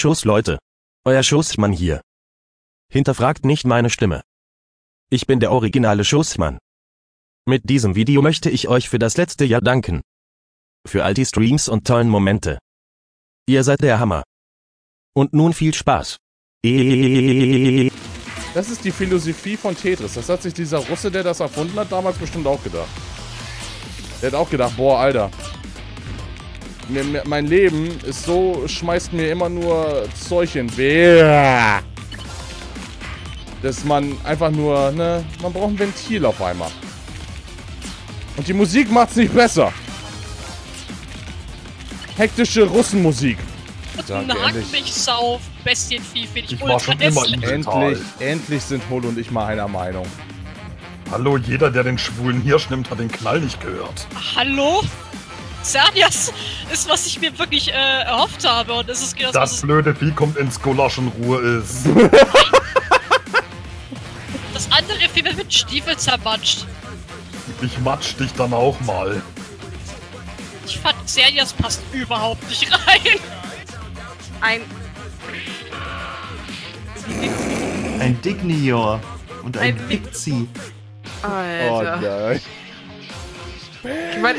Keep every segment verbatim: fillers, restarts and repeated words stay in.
Schuss, Leute. Euer Schussmann hier. Hinterfragt nicht meine Stimme. Ich bin der originale Schussmann. Mit diesem Video möchte ich euch für das letzte Jahr danken. Für all die Streams und tollen Momente. Ihr seid der Hammer. Und nun viel Spaß. Das ist die Philosophie von Tetris. Das hat sich dieser Russe, der das erfunden hat, damals bestimmt auch gedacht. Der hat auch gedacht, boah, Alter. Mein Leben ist so, schmeißt mir immer nur Zeug hin. Dass man einfach nur, ne, man braucht ein Ventil auf einmal. Und die Musik macht's nicht besser. Hektische Russenmusik. Nag mich sauf, Bestienvieh finde ich ultra hässlich. Endlich, endlich sind Holo und ich mal einer Meinung. Hallo, jeder, der den schwulen Hirsch nimmt, hat den Knall nicht gehört. Hallo? Sernias ist, was ich mir wirklich äh, erhofft habe. Und es ist das, das was blöde Vieh kommt ins Gulasch und Ruhe ist. Das andere Vieh wird mit Stiefel zermatscht. Ich matsch dich dann auch mal. Ich fand, Sernias passt überhaupt nicht rein. Ein... Ein Dignior und ein, ein Pixie. Alter. Oh, ich meine,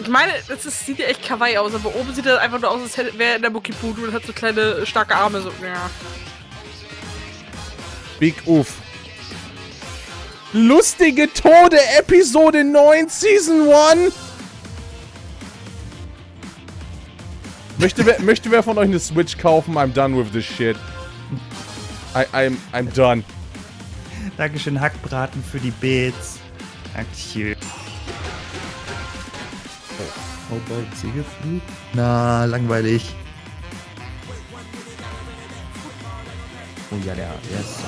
ich meine, das ist, sieht ja echt kawaii aus, aber oben sieht das einfach nur aus, als wäre in der Muckibude und hat so kleine, starke Arme. So. Ja. Big Uff. Lustige Tode, Episode neun, Season eins. Möchte wer, möchte wer von euch eine Switch kaufen? I'm done with this shit. I, I'm, I'm done. Dankeschön, Hackbraten, für die Beats. Dankeschön. Oh, Segelflug? Na, langweilig. Oh ja, der, der ist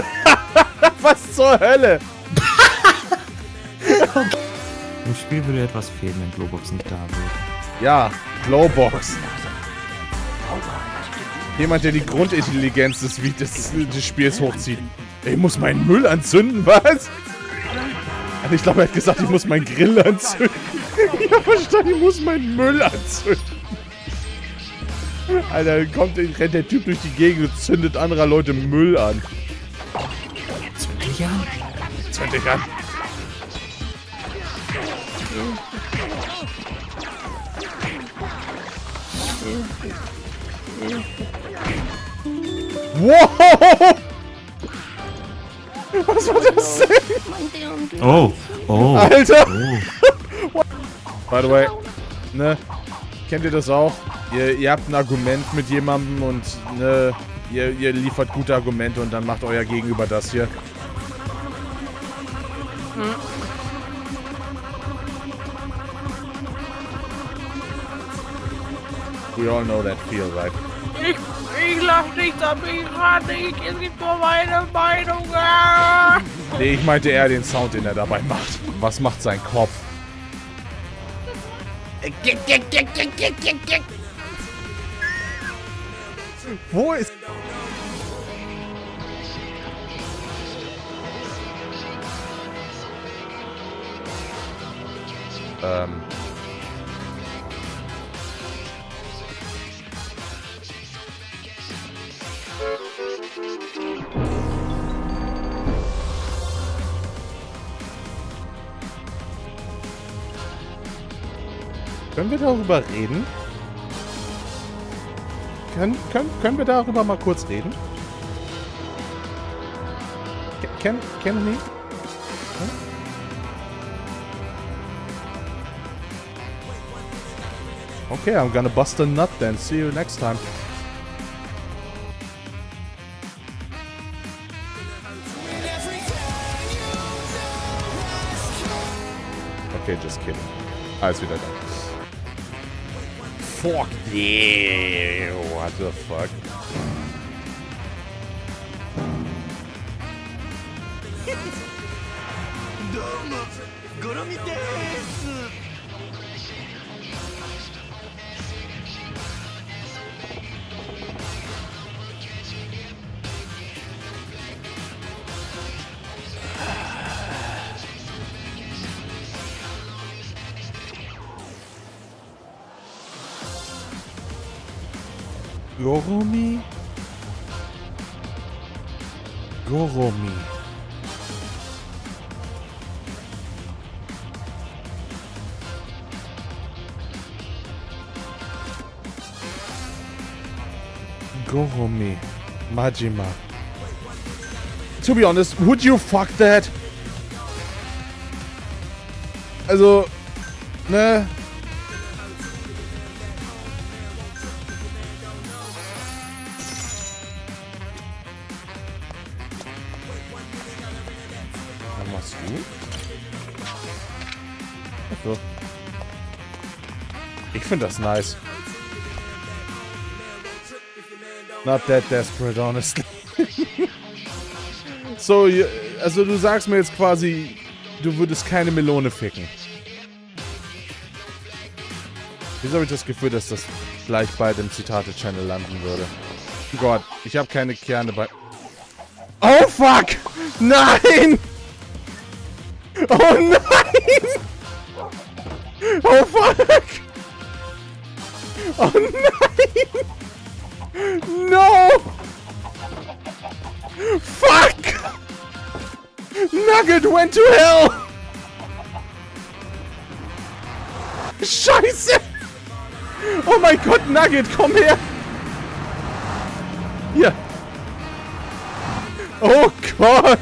saugut. Was zur Hölle? Okay. Im Spiel würde etwas fehlen, wenn Globox nicht da wird. Ja, Globox. Jemand, der die Grundintelligenz des, des, des Spiels hochzieht. Ich muss meinen Müll anzünden, was? Also ich glaube, er hat gesagt, ich muss meinen Grill anzünden. Ich habe verstanden, ich muss meinen Müll anzünden. Alter, dann kommt, rennt der Typ durch die Gegend und zündet anderer Leute Müll an. Zünd dich an? Zünd dich an. Wow! Was war das denn? Oh, oh. Alter! Oh. By the way, ne? Kennt ihr das auch? Ihr, ihr habt ein Argument mit jemandem und ne, ihr, ihr liefert gute Argumente und dann macht euer Gegenüber das hier. Hm. We all know that feel, right? Ich, ich lach nicht, aber ich rate nicht. Es gibt nur meine Meinung. Ah! Nee, ich meinte eher den Sound, den er dabei macht. Was macht sein Kopf? Wo ist... Ähm... Können wir darüber reden? Können, können, können wir darüber mal kurz reden? Can, can we? Okay, I'm gonna bust a nut then. See you next time. Okay, just kidding. Alles wieder da. Fuck yeah, what the fuck? Goromi? Goromi. Goromi. Majima. To be honest, would you fuck that? Also, ne? Ich finde das nice. Not that desperate, honestly. So, also du sagst mir jetzt quasi, du würdest keine Melone ficken. Wieso habe ich das Gefühl, dass das gleich bald im Zitate-Channel landen würde? Oh Gott, ich habe keine Kerne bei... Oh fuck! Nein! Oh nein! Oh fuck! Oh nein! No! Fuck! Nugget went to hell! Scheiße! Oh mein Gott, Nugget, komm her! Hier! Oh Gott!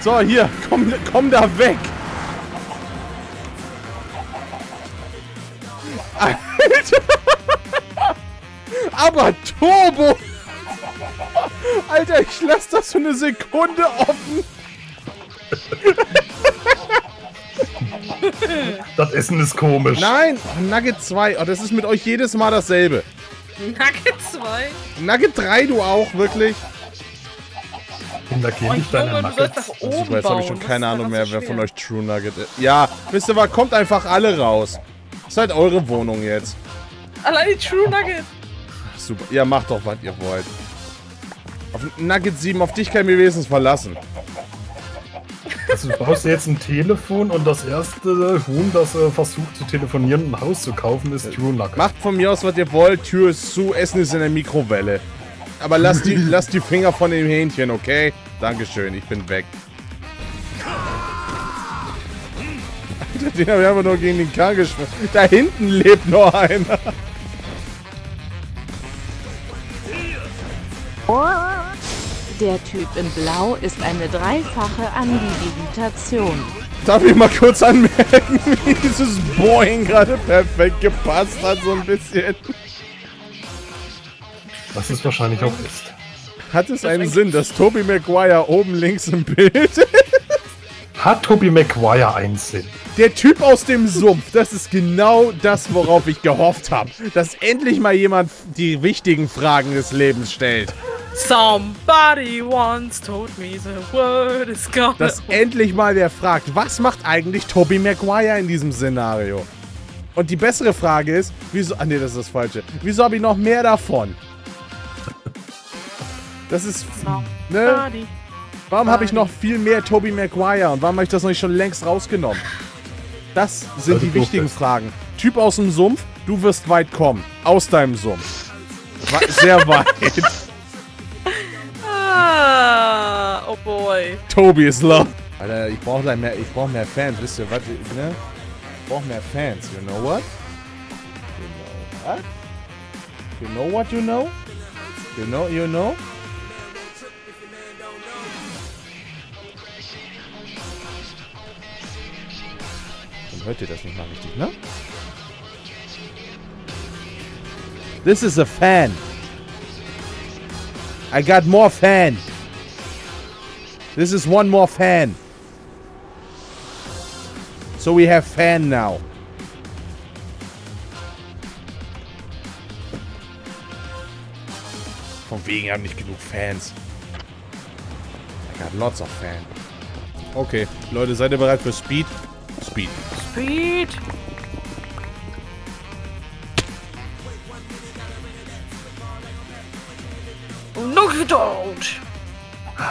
So, hier, komm, komm da weg! Alter! Aber Turbo! Alter, ich lasse das für eine Sekunde offen! Das Essen ist komisch. Nein, Nugget zwei. Oh, das ist mit euch jedes Mal dasselbe. Nugget zwei? Nugget drei, du auch, wirklich? Da geht nicht deine Nuggets. Super, jetzt habe ich schon keine Ahnung mehr, wer von euch True Nugget ist. Ja, wisst ihr was, kommt einfach alle raus. Ist halt eure Wohnung jetzt. Allein True Nugget. Super, ja, macht doch, was ihr wollt. Auf Nugget sieben, auf dich kann ich mich wenigstens verlassen. Also du brauchst jetzt ein Telefon und das erste Huhn, das äh, versucht zu telefonieren, ein Haus zu kaufen, ist True Nugget. Macht von mir aus, was ihr wollt, Tür ist zu, Essen ist in der Mikrowelle. Aber lass die, lass die Finger von dem Hähnchen, okay? Dankeschön, ich bin weg. Alter, den haben wir einfach nur gegen den Kahn geschmissen. Da hinten lebt nur einer. Der Typ in Blau ist eine dreifache Andigitation. Darf ich mal kurz anmerken, wie dieses Boing gerade perfekt gepasst hat, so ein bisschen. Was es wahrscheinlich auch ist. Hat es einen Sinn, dass Toby Maguire oben links im Bild ist? Hat Toby Maguire einen Sinn? Der Typ aus dem Sumpf, das ist genau das, worauf ich gehofft habe. Dass endlich mal jemand die wichtigen Fragen des Lebens stellt. Somebody once told me the world is gone. Dass endlich mal der fragt, was macht eigentlich Toby Maguire in diesem Szenario? Und die bessere Frage ist, wieso... Ah ne, das ist das Falsche. Wieso habe ich noch mehr davon? Das ist... Ne? Warum habe ich noch viel mehr Toby Maguire und warum habe ich das noch nicht schon längst rausgenommen? Das sind die wichtigen Fragen. Typ aus dem Sumpf, du wirst weit kommen. Aus deinem Sumpf. Sehr weit. Ah, oh boy. Toby is love. Alter, ich brauche mehr, brauch mehr Fans, wisst ihr was? Ne? Ich brauche mehr Fans, you know what? You know what? You know what you know? You know, you know? Dann hört ihr das nicht mal richtig, ne? This is a fan. I got more fan. This is one more fan. So we have fan now. Von wegen haben nicht genug Fans. I got lots of fan. Okay, Leute, seid ihr bereit für Speed? Speed. Speed.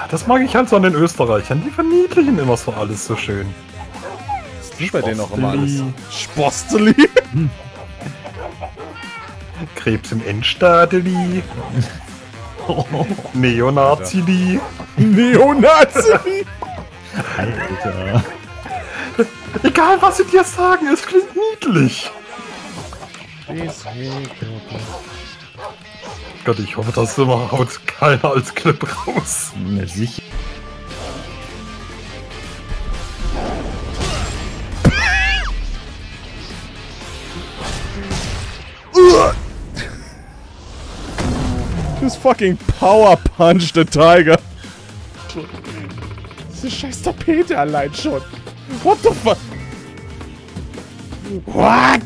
Das mag ich halt so an den Österreichern. Die verniedlichen immer so alles so schön. Das ist bei denen auch immer alles. Sposteli. Krebs im Endstadeli. Oh. Neonazili. Neonazili. Alter. Egal, was sie dir sagen, es klingt niedlich. Gott, ich hoffe, das immer haut keiner als Clip raus. Na sicher. Just fucking power punch the tiger. Diese scheiß Tapete allein schon. What the fuck? What?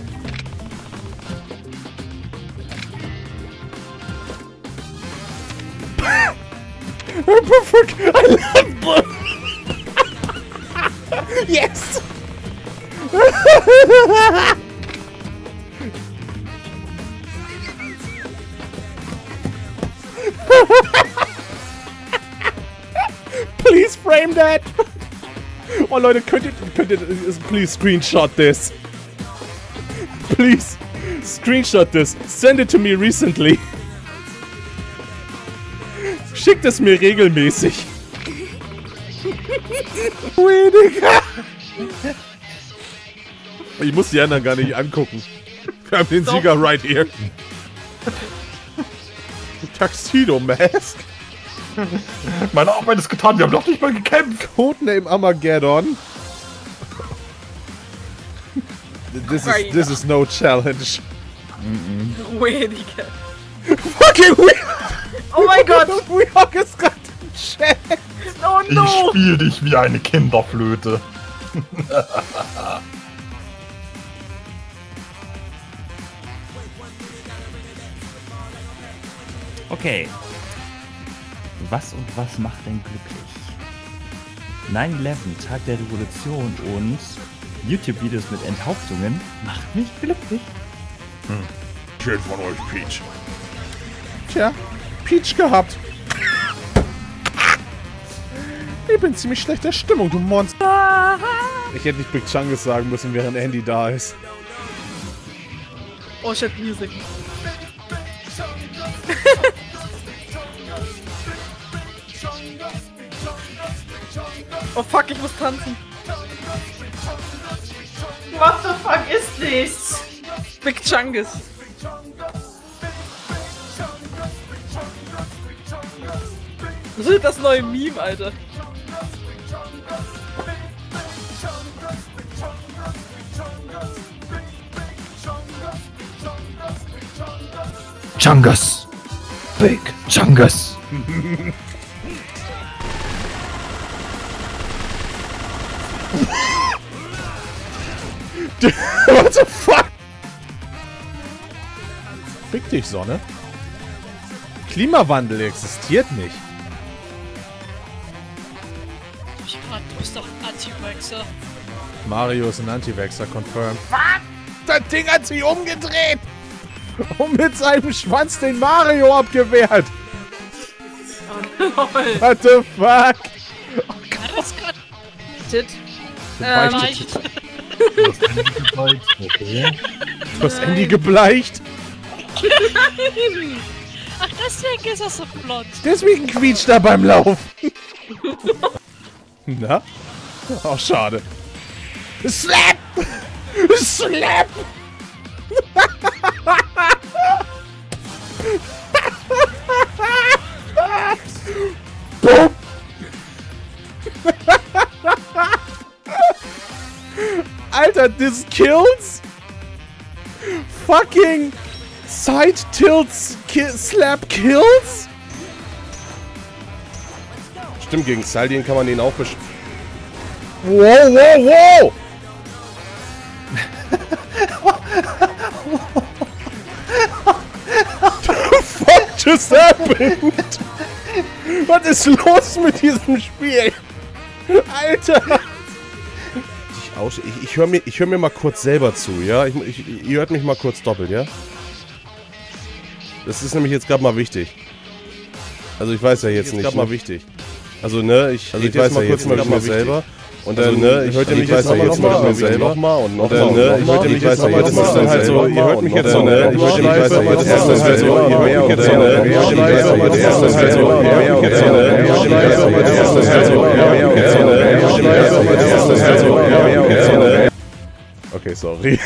I love blue. Yes. Please frame that. Oh Leute, könnt ihr, könnt ihr, please screenshot this. Please screenshot this. Send it to me recently. Schickt es mir regelmäßig. Ich muss die anderen gar nicht angucken. Wir haben den Stop. Sieger right here. Tuxedo Mask. Meine Arbeit ist getan, wir haben doch nicht mal gekämpft. Codename Armageddon. This is, this is no challenge. Mm -mm. Weniger. Fucking weird. Oh mein Gott. Weird ist gerade im Chat. Oh no. Ich spiel dich wie eine Kinderflöte. Okay. Was und was macht denn glücklich? neun elf, Tag der Revolution und YouTube-Videos mit Enthauptungen macht mich glücklich. Hm. Schön von euch, Peach. Tja, Peach gehabt. Ich bin ziemlich schlechter Stimmung, du Monster. Ich hätte nicht Big Chungus sagen müssen, während Andy da ist. Oh shit, Music. Oh fuck, ich muss tanzen. What the fuck ist das? Big Chungus. Das ist das neue Meme, Alter. Chungus. Big Chungus. What the fuck? Fick dich, Sonne. Klimawandel existiert nicht. Ich grad, du bist doch ein Anti-Vaxxer. Mario ist ein Anti-Vaxxer, confirmed. Was? Das Ding hat sich umgedreht! Und mit seinem Schwanz den Mario abgewehrt! Oh, lol. What the fuck? Oh, Gott. Das grad... Tit. Ähm, Du hast Andy gebleicht, okay. Du hast Andy gebleicht? Nein! Ach, deswegen ist das so flott. Deswegen quietscht er beim Lauf. Na? Oh, schade. Slap! Slap! Boom! Alter, this kills? Fucking side tilts ki slap kills? Stimmt, gegen Saldien kann man den auch besch... Wow, wow, wow! The fuck just happened? Was ist los mit diesem Spiel? Alter! Ich, ich höre mir, hör mir mal kurz selber zu, ja? Ich, ich, ihr hört mich mal kurz doppelt, ja? Das ist nämlich jetzt gerade mal wichtig. Also ich weiß ja jetzt, jetzt nicht. Das ist gerade mal wichtig. Also ne, ich, also, ich weiß ja jetzt mal kurz selber. Und dann, also, ne, ich hörte mich jetzt nochmal noch selber mal und nochmal und nochmal. Ich hörte mich jetzt nochmal noch mal selber. Ihr hört mich jetzt nochmal. Ich hörte mich jetzt nochmal. Ich hörte mich jetzt nochmal. Ich hörte mich jetzt nochmal. Ich hörte mich jetzt nochmal. Ich hörte mich jetzt nochmal. Ich hörte mich jetzt nochmal. Ich hörte mich jetzt nochmal. Ich hörte mich jetzt nochmal. Okay, sorry.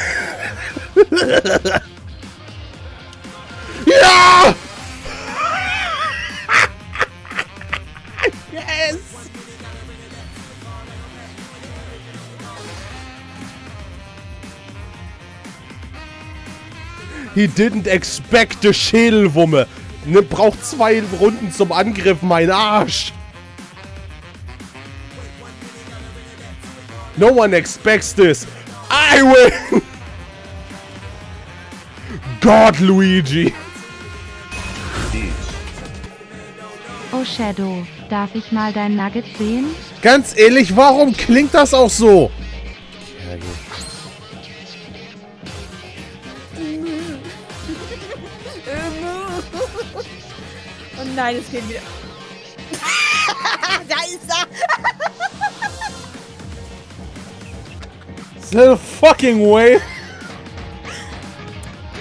Ja! Yes! He didn't expect a Schädelwumme. Ne, braucht zwei Runden zum Angriff, mein Arsch. No one expects this. I win! God, Luigi! Oh, Shadow, darf ich mal dein Nugget sehen? Ganz ehrlich, warum klingt das auch so? Oh nein, es geht wieder. Da ist er! No fucking way!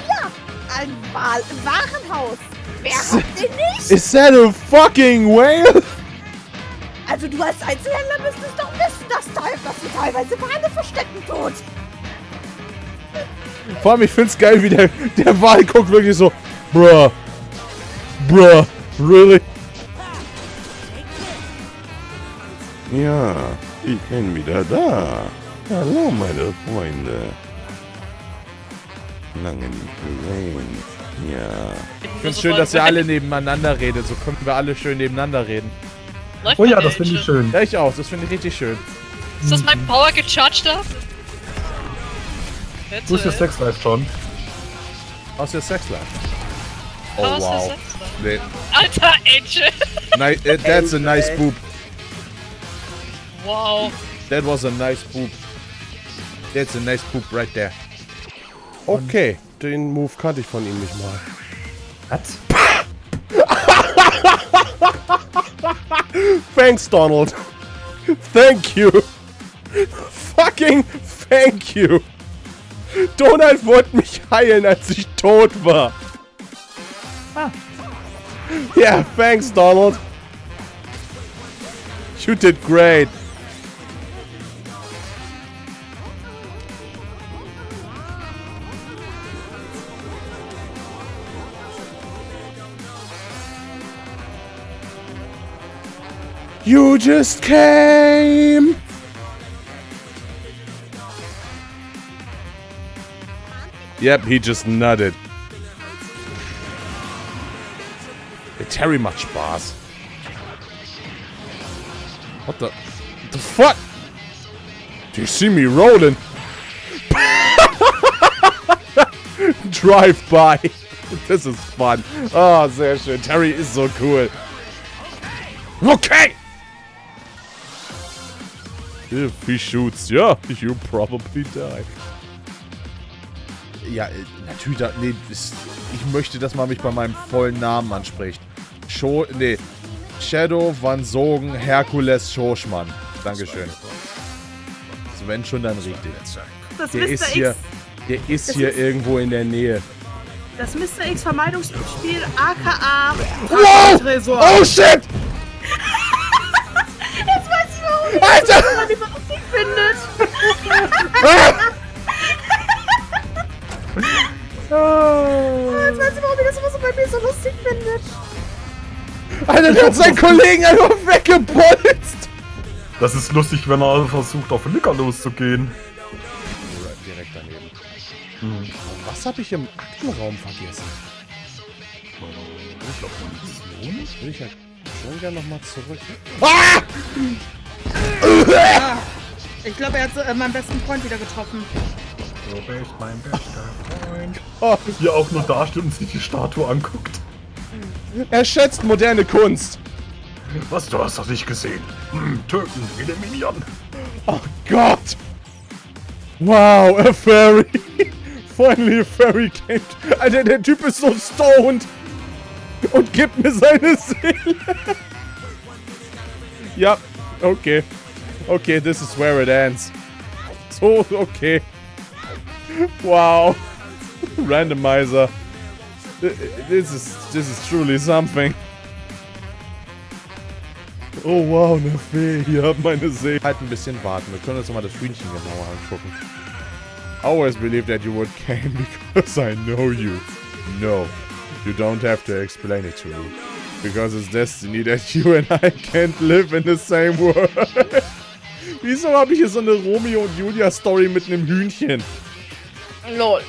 Ja, ein Wal im Warenhaus! Wer hat den nicht? Is that a fucking whale? Also du als Einzelhändler müsstest doch wissen, dass du teilweise Wale verstecken tut! Vor allem, ich find's geil, wie der, der Wal guckt wirklich so. Bruh. Bruh. Really? Ja, ich bin wieder da. Hallo meine Freunde. Lange nicht gesehen. Ja. Ich find's schön, dass ihr alle nebeneinander redet. So können wir alle schön nebeneinander reden. Läuft oh ja, das finde ich schön. Ja, ich auch. Das finde ich richtig schön. Ist das mein Power gecharged up? Wo ist der Sexlife schon? Aus der Sexlife. Oh Aus wow. Der Sexlife. Nee. Alter Angel! Nice, uh, that's a nice boob. Wow. That was a nice poop. That's a nice poop right there. Okay, den Move kannte ich von ihm nicht mal. Was? Thanks, Donald. Thank you. Fucking thank you. Donald wollte mich heilen, als ich tot war. Ah. Yeah, thanks, Donald. You did great. You just came! Yep, he just nutted. Hey, Terry macht Spaß. What the... The fuck? Do you see me rolling? Drive by. This is fun. Oh, sehr schön. Terry ist so cool. Okay! If he shoots, yeah, you probably die. Ja, natürlich, nee, ich möchte, dass man mich bei meinem vollen Namen anspricht. Scho, nee, Shadow, Van Sogen, Herkules, Schussmann. Dankeschön. Also wenn schon, dann richtig. Das der Mister ist X. Hier, der ist das hier ist irgendwo in der Nähe. Das Mister X Vermeidungsspiel, aka wow! Tresor. Oh shit! Alter! Wenn man die überhaupt nicht findet. Oh. Jetzt weiß ich, warum ihr das immer so bei mir so lustig findet. Alter, der hat seinen Kollegen einfach weggebolzt. Das ist lustig, wenn er versucht, auf den Licker loszugehen. Direkt daneben. Hm. Was habe ich im Aktenraum vergessen? Ich glaube, das will ich ja schon gerne nochmal zurück. Ah! Ja. Ich glaube, er hat äh, meinen besten Freund wieder getroffen. So ist mein bester Freund. Oh, hier auch nur da steht und sich die Statue anguckt. Er schätzt moderne Kunst. Was, du hast das nicht gesehen? Hm, Türken, eliminieren. Oh Gott. Wow, a fairy. Finally a fairy came. Alter, der Typ ist so stoned. Und gibt mir seine Seele. Ja. Okay. Okay, this is where it ends. So, okay. Wow. Randomizer. This is, this is truly something. Oh wow, eine Fee. Ihr habt meine Seele. Halt ein bisschen warten. Wir können uns nochmal das Hühnchen genauer angucken. I always believed that you would came because I know you. No, you don't have to explain it to me. Because it's destiny that you and I can't live in the same world. Wieso habe ich hier so eine Romeo und Julia Story mit einem Hühnchen? Lol.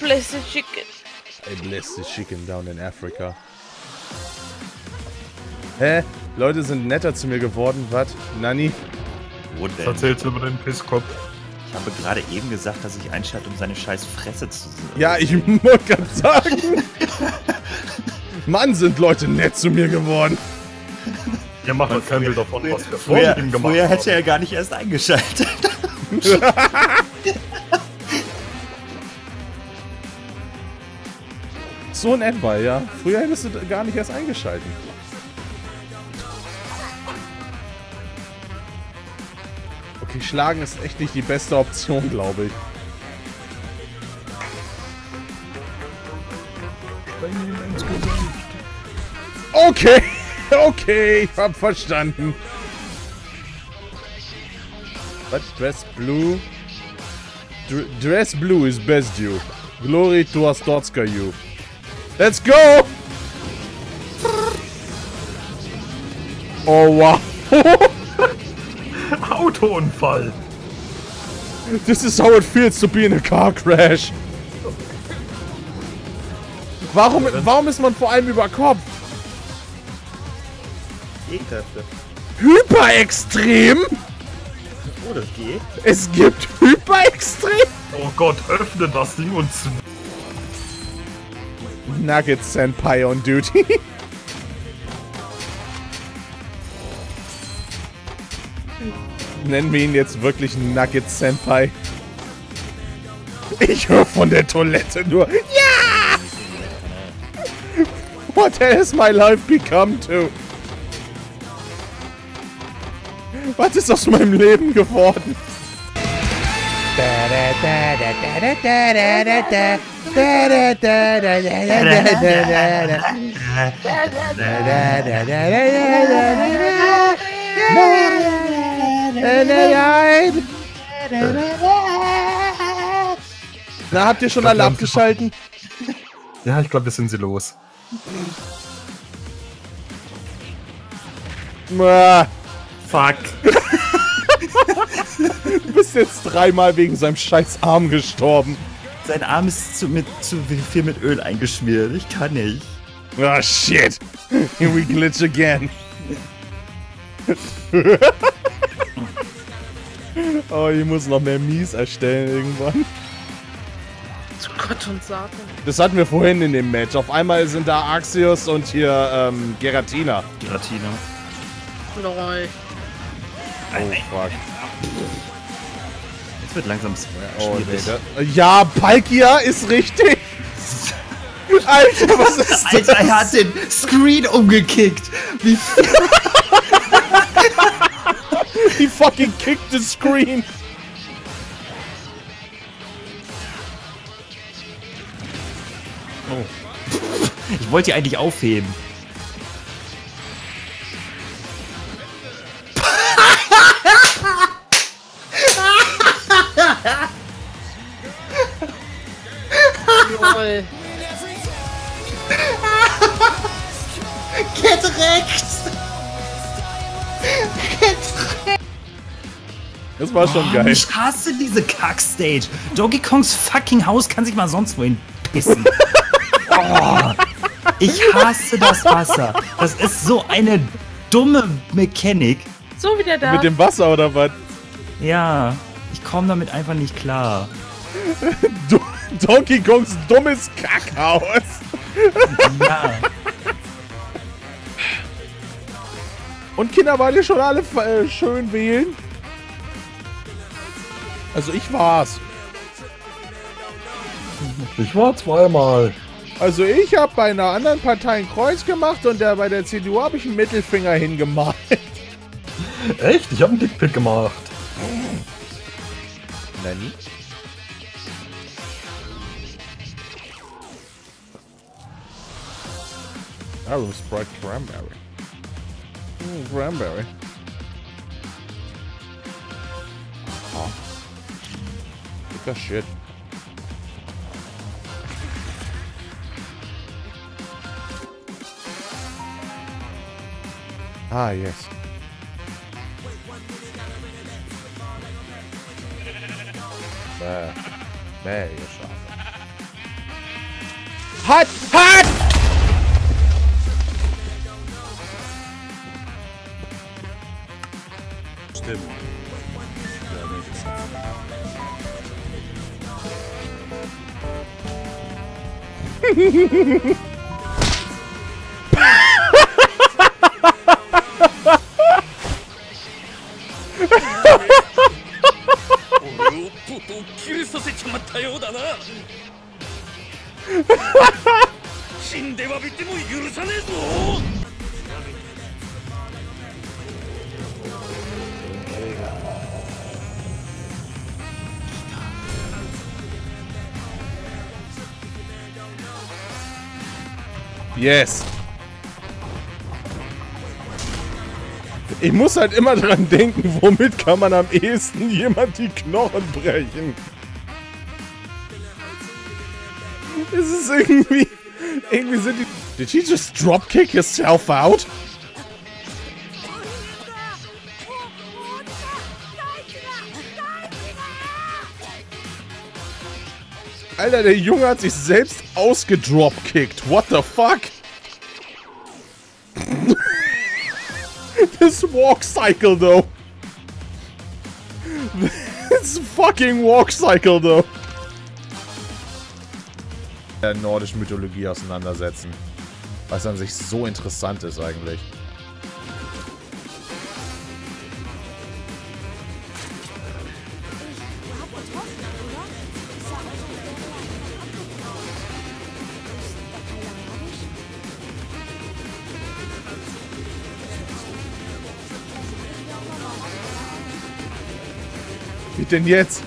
Bless the chicken. I bless the chicken down in Africa. Hä? Leute sind netter zu mir geworden, was? Nani? Wo denn? Was erzählst du über den Pisskopf? Ich habe gerade eben gesagt, dass ich einschalte, um seine scheiß Fresse zu sehen. Ja, ich muss ganz sagen. Mann, sind Leute nett zu mir geworden. Ihr macht doch kein Bild davon, was wir vorher, vorher ihm gemacht vorher hätte er gar nicht erst eingeschaltet. So in etwa, ja. Früher hättest du gar nicht erst eingeschaltet. Okay, schlagen ist echt nicht die beste Option, glaube ich. Okay, okay, ich hab verstanden. But dress blue? Dr dress blue is best you. Glory to Astotzka you. Let's go! Oh wow! Autounfall! This is how it feels to be in a car crash! Warum, warum ist man vor allem über Kopf? G-Kräfte. Hyperextrem? Oh, das geht. Es gibt Hyperextrem? Oh Gott, öffne das Ding und zwingt. Nugget Senpai on duty. Nennen wir ihn jetzt wirklich Nugget Senpai. Ich höre von der Toilette nur. Ja! Yeah! What has my life become to? Was ist aus meinem Leben geworden? Na, habt ihr schon alle abgeschalten? Ja, ich glaube, wir sind sie los. Fuck. Du bist jetzt dreimal wegen seinem scheiß Arm gestorben. Sein Arm ist zu, mit, zu viel mit Öl eingeschmiert. Ich kann nicht. Ah, oh, shit. Here we glitch again. Oh, ich muss noch mehr Mies erstellen irgendwann. Zu Gott und Satan. Das hatten wir vorhin in dem Match. Auf einmal sind da Axios und hier ähm, Geratina. Geratina. Lol. Oh, fuck. Jetzt wird langsam schwierig. Oh, ja, Palkia ist richtig. Alter, was ist das? Alter, er hat den Screen umgekickt. Wie He fucking kicked the screen. Oh. Ich wollte die eigentlich aufheben. Gedreckt! Gedreckt! Das war schon oh, geil. Ich hasse diese Kackstage. Donkey Kongs fucking Haus kann sich mal sonst wohin pissen. Oh, ich hasse das Wasser. Das ist so eine dumme Mechanik. So wie der da. Mit dem Wasser oder was? Ja, ich komme damit einfach nicht klar. Donkey Kongs dummes Kackhaus. Ja. Und Kinder, wart ihr schon alle äh, schön wählen? Also ich war's. Ich war zweimal. Also ich habe bei einer anderen Partei ein Kreuz gemacht und der, bei der C D U habe ich einen Mittelfinger hingemalt. Echt? Ich habe einen Dickpick gemacht. Nani? Arrow Sprite Cranberry. Hm, Cranberry. Aha. Dicker Shit. Ah, yes. Bäh. Bäh, ihr Schafe. Hot! Hot! Stimmt. Ja, Yes. Ich muss halt immer dran denken, womit kann man am ehesten jemand die Knochen brechen. Es ist irgendwie... Irgendwie sind die... Did she just dropkick herself out? Alter, der Junge hat sich selbst ausgedropkickt. What the fuck? This walk cycle, though. This fucking walk cycle, though. Der nordischen Mythologie auseinandersetzen. Was an sich so interessant ist eigentlich. Wie denn jetzt?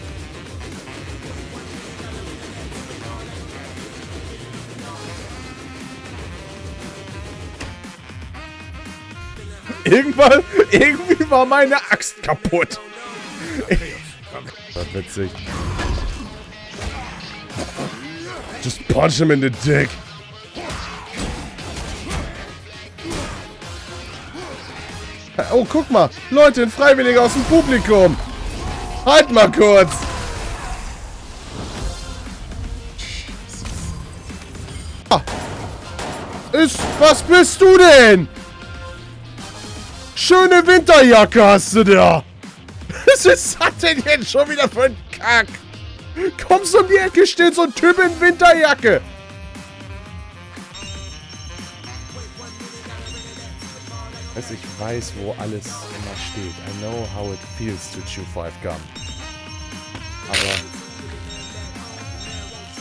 Irgendwann, irgendwie war meine Axt kaputt. Das war witzig. Just punch him in the dick. Oh, guck mal. Leute, ein Freiwilliger aus dem Publikum. Halt mal kurz! Ah. Ist, was bist du denn? Schöne Winterjacke hast du da! Was ist das denn jetzt schon wieder für ein Kack? Kommst um die Ecke, steht so ein Typ in Winterjacke! Also ich weiß, wo alles immer steht. I know how it feels to chew five gum. Aber...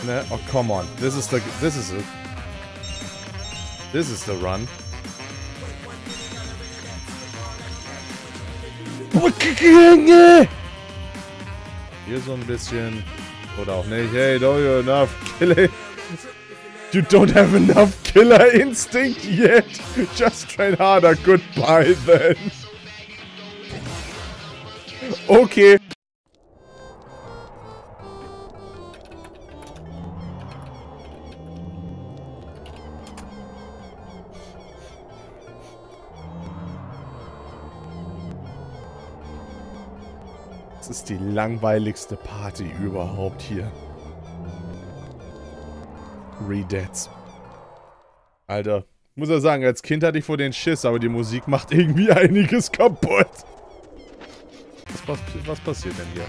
Ne? Oh, come on. This is the... This is it. This is the run. Hier so ein bisschen. Oder auch nicht. Hey, don't you enough killer... You don't have enough killer instinct yet. Just train harder. Goodbye then. Okay. Das ist die langweiligste Party überhaupt hier. Redets. Alter, muss ja sagen, als Kind hatte ich vor den Schiss, aber die Musik macht irgendwie einiges kaputt. Was, was passiert denn hier?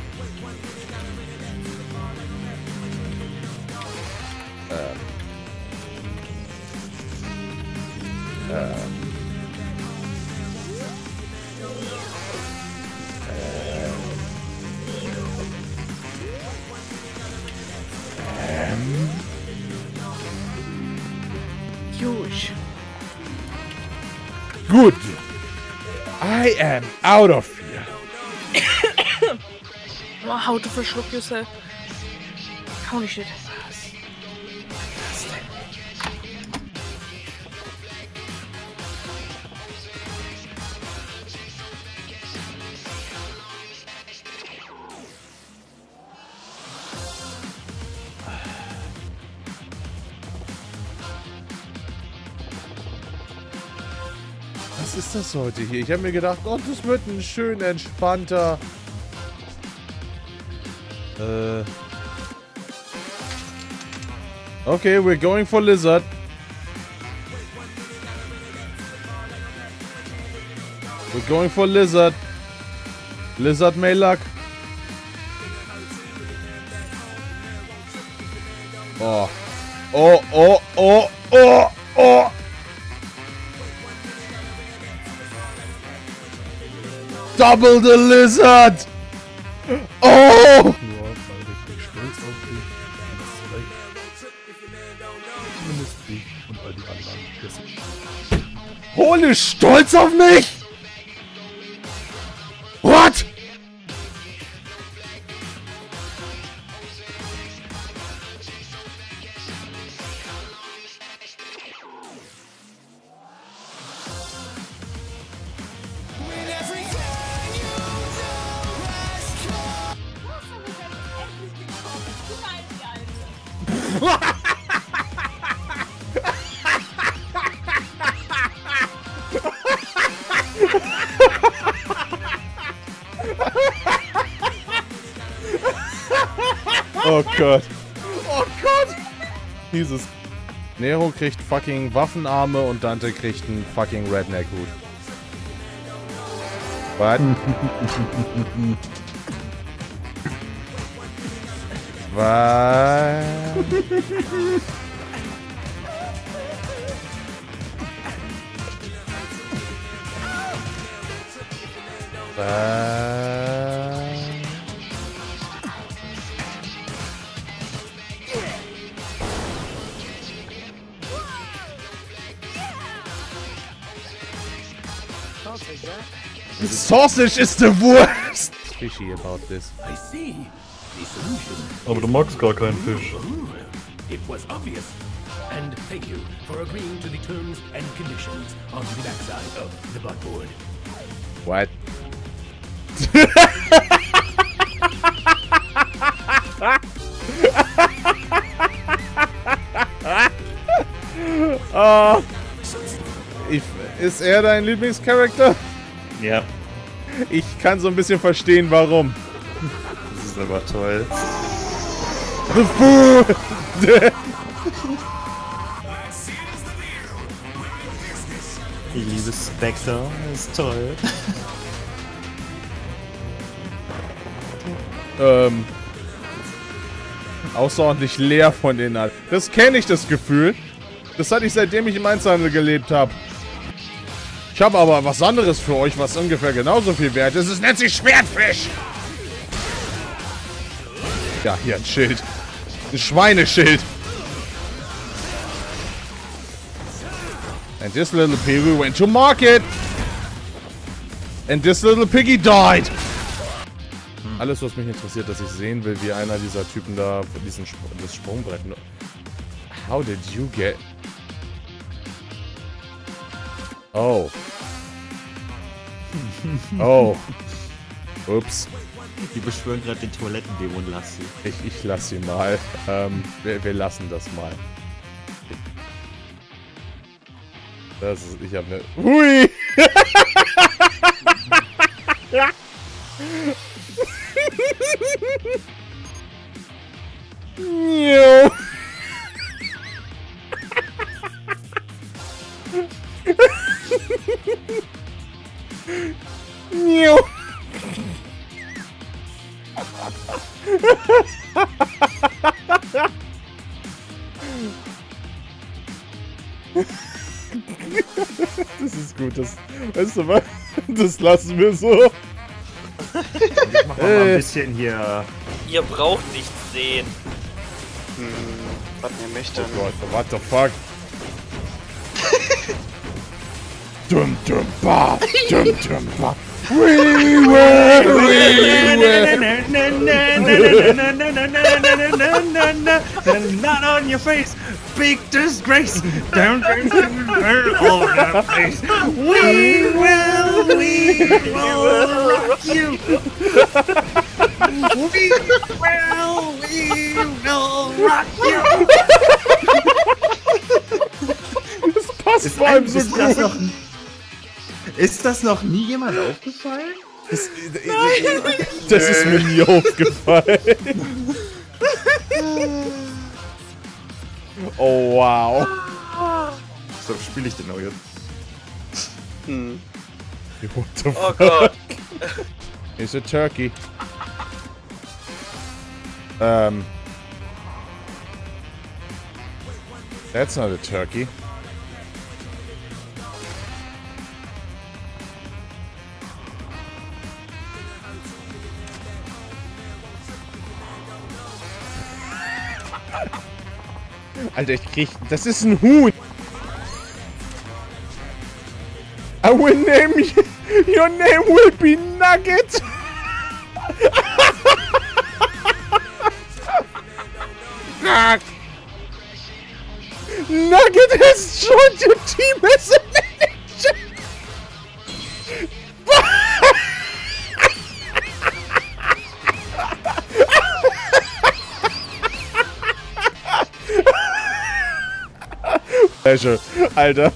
Ähm. Ähm. Ähm. Ähm. huge. Good. I am out of here. Wow, how to verschluck yourself. Holy shit. Ist das heute hier? Ich habe mir gedacht, Gott, das wird ein schön entspannter äh okay, we're going for Lizard. We're going for Lizard. Lizard may luck. Oh. Oh, oh, oh, oh, oh. Double the Lizard! Oh! Holy Stolz auf mich! What? Oh Gott. Oh Gott. Dieses. Nero kriegt fucking Waffenarme und Dante kriegt einen fucking Redneck-Hut. Was? Was? Was? The sausage is the worst! Fishy about this. I see. The solution. Aber du magst gar keinen Fisch. It was obvious. And thank you for agreeing to the terms and conditions on the backside of the buttboard. What? Oh. Ich, ist er dein Lieblingscharakter? Ja. Ich kann so ein bisschen verstehen, warum. Das ist aber toll. The food! Ich liebe Specter, ist toll. Ähm. Außerordentlich leer von denen halt. Das kenne ich, das Gefühl. Das hatte ich, seitdem ich im Einzelhandel gelebt habe. Ich habe aber was anderes für euch, was ungefähr genauso viel wert ist. Es nennt sich Schwertfisch. Ja, hier ein Schild. Ein Schweineschild. And this little piggy went to market. And this little piggy died. Hm. Alles, was mich interessiert, dass ich sehen will, wie einer dieser Typen da von diesem Sp das Sprungbrett... How did you get... Oh. Oh. Ups. Die beschwören gerade den Toilettendämon, lass sie. Ich, ich lass sie mal. Ähm, wir, wir lassen das mal. Das ist, ich hab ne... Hui! Jo. Das ist gut, das, weißt du was, das lassen wir so. Ich mach mal äh. ein bisschen hier. Ihr braucht nichts sehen. Hm, was ihr möchtet. Oh Gott, what the fuck. Dum dum ba, dum dum ba. We were, we were. Not on your face, big disgrace. Down, down, down, all over that place. We will, we will rock you. We will, we will rock you. Das passt vor allem so gut. Ist das noch nie jemand aufgefallen? Das, Nein. das ist mir nie aufgefallen. Oh wow. So spiele ich den auch jetzt. Hm. What the fuck? Oh Gott. It's a turkey. Um. That's not a turkey. Alter, ich krieg... Das ist ein Huhn! I will name you... Your name will be Nugget! Nugget has joined your team as a manager! Alter,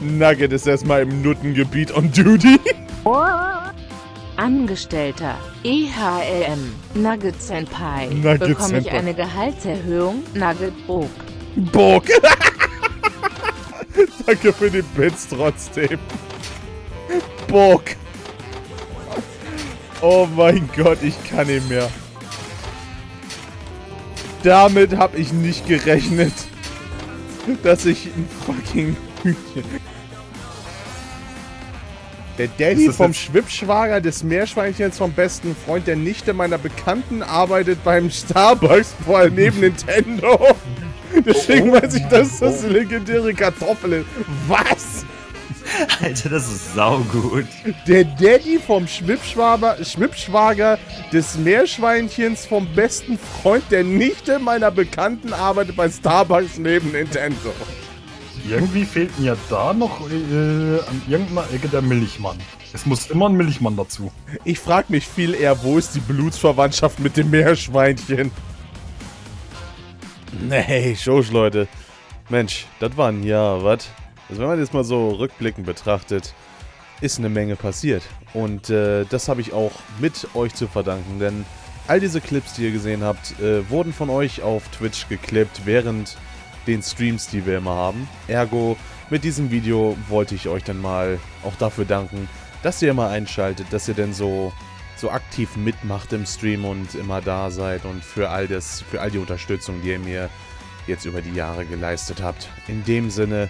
Nugget ist erstmal im Nuttengebiet on duty. Angestellter, E H L M, Nugget Senpai. Nugget Bekomme Senpai. ich eine Gehaltserhöhung, Nugget Bog. Bog! Danke für den Bits trotzdem. Bog! Oh mein Gott, ich kann ihn mehr. Damit habe ich nicht gerechnet. Dass ich ein fucking Hühnchen. Der Daddy vom Schwippschwager des Meerschweinchens vom besten Freund der Nichte meiner Bekannten arbeitet beim Starbucks vor neben Nintendo. Deswegen weiß ich, dass das legendäre Kartoffeln. Was? Alter, das ist saugut. Der Daddy vom Schwippschwager des Meerschweinchens vom besten Freund der Nichte meiner Bekannten arbeitet bei Starbucks neben Nintendo. Irgendwie fehlt mir da noch äh, an irgendeiner Ecke der Milchmann. Es muss immer ein Milchmann dazu. Ich frag mich viel eher, wo ist die Blutsverwandtschaft mit dem Meerschweinchen? Nee, Schosch, Leute. Mensch, das war ein Jahr, was? Also wenn man jetzt mal so rückblickend betrachtet, ist eine Menge passiert. Und äh, das habe ich auch mit euch zu verdanken, denn all diese Clips, die ihr gesehen habt, äh, wurden von euch auf Twitch geklippt während den Streams, die wir immer haben. Ergo, mit diesem Video wollte ich euch dann mal auch dafür danken, dass ihr immer einschaltet, dass ihr denn so, so aktiv mitmacht im Stream und immer da seid und für all das, für all die Unterstützung, die ihr mir jetzt über die Jahre geleistet habt. In dem Sinne...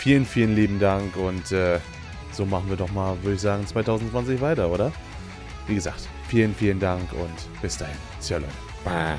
Vielen, vielen lieben Dank und äh, so machen wir doch mal, würde ich sagen, zwanzig zwanzig weiter, oder? Wie gesagt, vielen, vielen Dank und bis dahin. Tja, Leute. Bye.